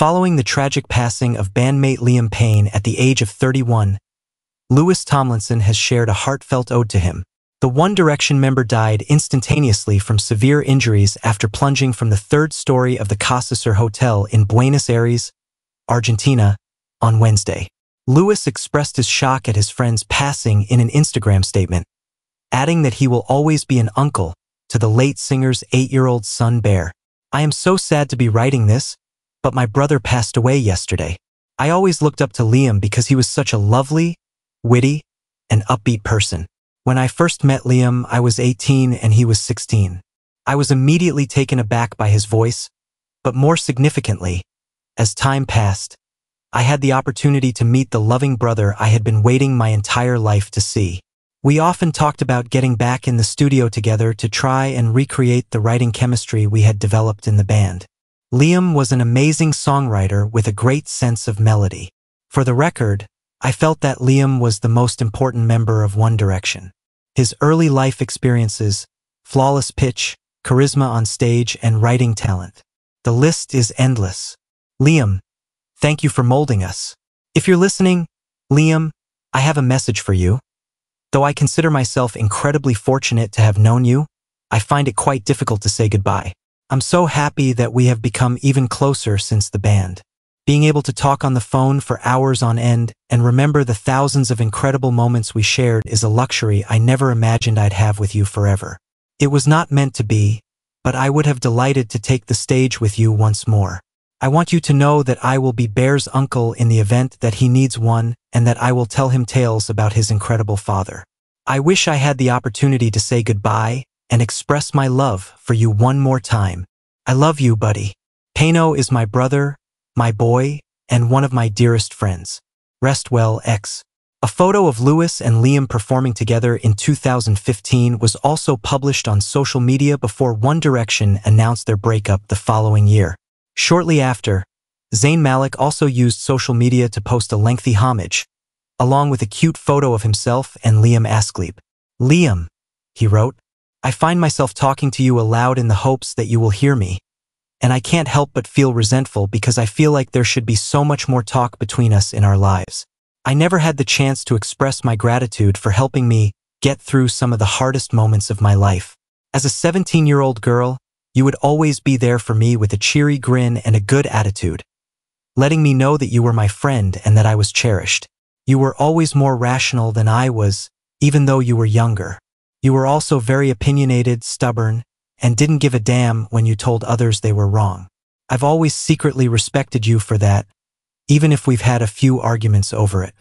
Following the tragic passing of bandmate Liam Payne at the age of 31, Louis Tomlinson has shared a heartfelt ode to him. The One Direction member died instantaneously from severe injuries after plunging from the third story of the Casa Sur Hotel in Buenos Aires, Argentina, on Wednesday. Louis expressed his shock at his friend's passing in an Instagram statement, adding that he will always be an uncle to the late singer's 8-year-old son Bear. "I am so sad to be writing this, but my brother passed away yesterday. I always looked up to Liam because he was such a lovely, witty, and upbeat person. When I first met Liam, I was 18 and he was 16. I was immediately taken aback by his voice, but more significantly, as time passed, I had the opportunity to meet the loving brother I had been waiting my entire life to see. We often talked about getting back in the studio together to try and recreate the writing chemistry we had developed in the band. Liam was an amazing songwriter with a great sense of melody. For the record, I felt that Liam was the most important member of One Direction. His early life experiences, flawless pitch, charisma on stage, and writing talent. The list is endless. Liam, thank you for molding us. If you're listening, Liam, I have a message for you. Though I consider myself incredibly fortunate to have known you, I find it quite difficult to say goodbye. I'm so happy that we have become even closer since the band. Being able to talk on the phone for hours on end and remember the thousands of incredible moments we shared is a luxury I never imagined I'd have with you forever. It was not meant to be, but I would have delighted to take the stage with you once more. I want you to know that I will be Bear's uncle in the event that he needs one and that I will tell him tales about his incredible father. I wish I had the opportunity to say goodbye and express my love for you one more time. I love you, buddy. Payno is my brother, my boy, and one of my dearest friends. Rest well, X." A photo of Louis and Liam performing together in 2015 was also published on social media before One Direction announced their breakup the following year. Shortly after, Zayn Malik also used social media to post a lengthy homage, along with a cute photo of himself and Liam Ascleep. "Liam," he wrote, "I find myself talking to you aloud in the hopes that you will hear me, and I can't help but feel resentful because I feel like there should be so much more talk between us in our lives. I never had the chance to express my gratitude for helping me get through some of the hardest moments of my life. As a 17-year-old girl, you would always be there for me with a cheery grin and a good attitude, letting me know that you were my friend and that I was cherished. You were always more rational than I was, even though you were younger. You were also very opinionated, stubborn, and didn't give a damn when you told others they were wrong. I've always secretly respected you for that, even if we've had a few arguments over it.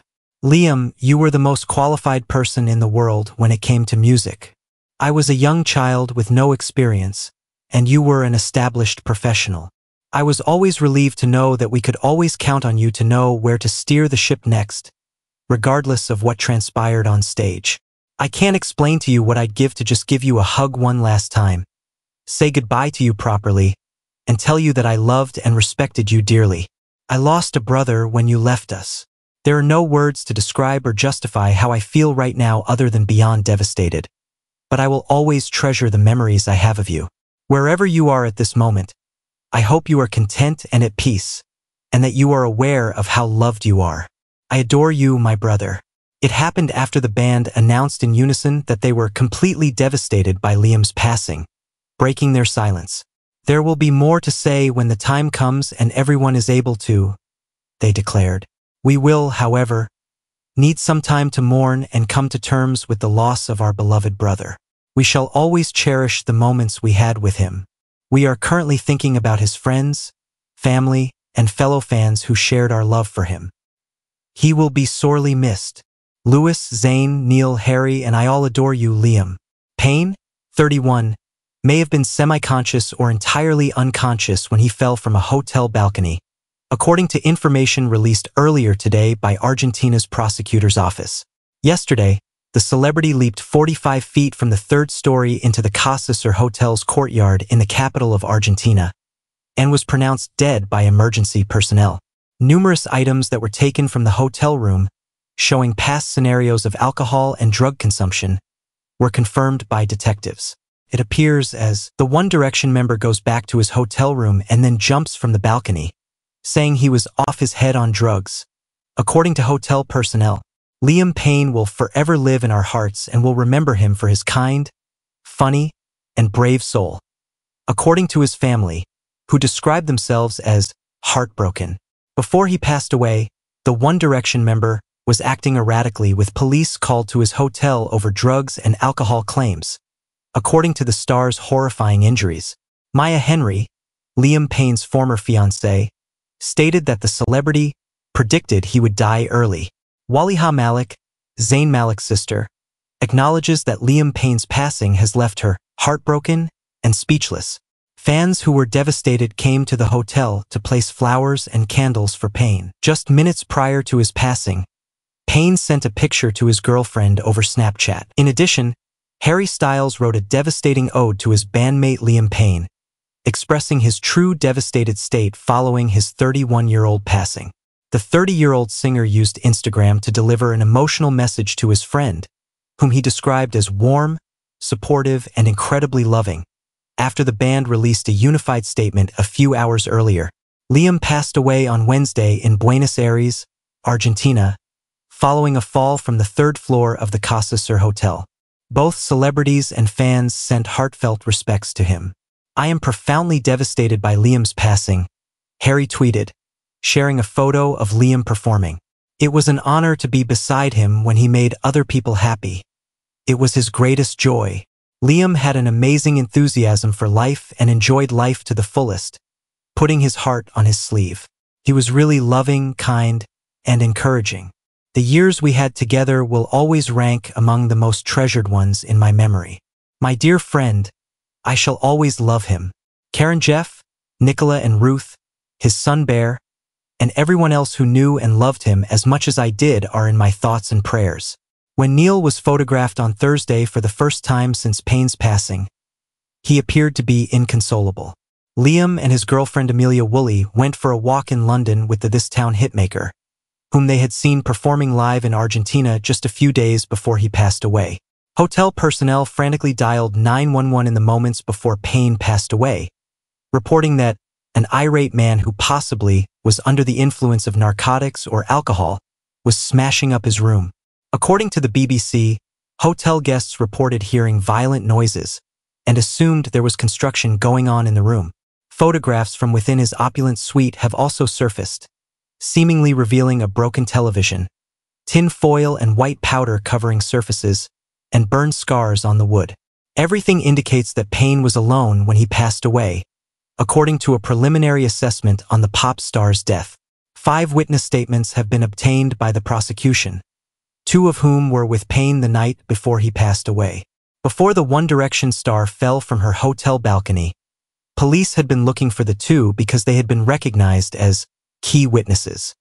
Liam, you were the most qualified person in the world when it came to music. I was a young child with no experience, and you were an established professional. I was always relieved to know that we could always count on you to know where to steer the ship next, regardless of what transpired on stage. I can't explain to you what I'd give to just give you a hug one last time, say goodbye to you properly, and tell you that I loved and respected you dearly. I lost a brother when you left us. There are no words to describe or justify how I feel right now other than beyond devastated, but I will always treasure the memories I have of you. Wherever you are at this moment, I hope you are content and at peace, and that you are aware of how loved you are. I adore you, my brother." It happened after the band announced in unison that they were completely devastated by Liam's passing, breaking their silence. "There will be more to say when the time comes and everyone is able to," they declared. "We will, however, need some time to mourn and come to terms with the loss of our beloved brother. We shall always cherish the moments we had with him. We are currently thinking about his friends, family, and fellow fans who shared our love for him. He will be sorely missed. Louis, Zayn, Neil, Harry, and I all adore you, Liam. Payne, 31, may have been semi-conscious or entirely unconscious when he fell from a hotel balcony, according to information released earlier today by Argentina's prosecutor's office. Yesterday, the celebrity leaped 45 feet from the third story into the Casa Sur Hotel's courtyard in the capital of Argentina and was pronounced dead by emergency personnel. Numerous items that were taken from the hotel room, showing past scenarios of alcohol and drug consumption, were confirmed by detectives. It appears as the One Direction member goes back to his hotel room and then jumps from the balcony, saying he was off his head on drugs. According to hotel personnel, Liam Payne will forever live in our hearts and will remember him for his kind, funny, and brave soul. According to his family, who described themselves as heartbroken. Before he passed away, the One Direction member was acting erratically with police called to his hotel over drugs and alcohol claims. According to the star's horrifying injuries, Maya Henry, Liam Payne's former fiancée, stated that the celebrity predicted he would die early. Waliha Malik, Zayn Malik's sister, acknowledges that Liam Payne's passing has left her heartbroken and speechless. Fans who were devastated came to the hotel to place flowers and candles for Payne. Just minutes prior to his passing, Payne sent a picture to his girlfriend over Snapchat. In addition, Harry Styles wrote a devastating ode to his bandmate Liam Payne, expressing his true devastated state following his 31-year-old passing. The 30-year-old singer used Instagram to deliver an emotional message to his friend, whom he described as warm, supportive, and incredibly loving. After the band released a unified statement a few hours earlier, Liam passed away on Wednesday in Buenos Aires, Argentina, following a fall from the third floor of the Casa Sur Hotel. Both celebrities and fans sent heartfelt respects to him. "I am profoundly devastated by Liam's passing," Harry tweeted, sharing a photo of Liam performing. "It was an honor to be beside him when he made other people happy. It was his greatest joy. Liam had an amazing enthusiasm for life and enjoyed life to the fullest, putting his heart on his sleeve. He was really loving, kind, and encouraging. The years we had together will always rank among the most treasured ones in my memory. My dear friend, I shall always love him." Karen, Jeff, Nicola and Ruth, his son Bear, and everyone else who knew and loved him as much as I did are in my thoughts and prayers. When Neil was photographed on Thursday for the first time since Payne's passing, he appeared to be inconsolable. Liam and his girlfriend Amelia Woolley went for a walk in London with the This Town hitmaker, whom they had seen performing live in Argentina just a few days before he passed away. Hotel personnel frantically dialed 911 in the moments before Payne passed away, reporting that an irate man who possibly was under the influence of narcotics or alcohol was smashing up his room. According to the BBC, hotel guests reported hearing violent noises and assumed there was construction going on in the room. Photographs from within his opulent suite have also surfaced, seemingly revealing a broken television, tin foil and white powder covering surfaces, and burn scars on the wood. Everything indicates that Payne was alone when he passed away, according to a preliminary assessment on the pop star's death. 5 witness statements have been obtained by the prosecution, 2 of whom were with Payne the night before he passed away. Before the One Direction star fell from her hotel balcony, police had been looking for the two because they had been recognized as key witnesses.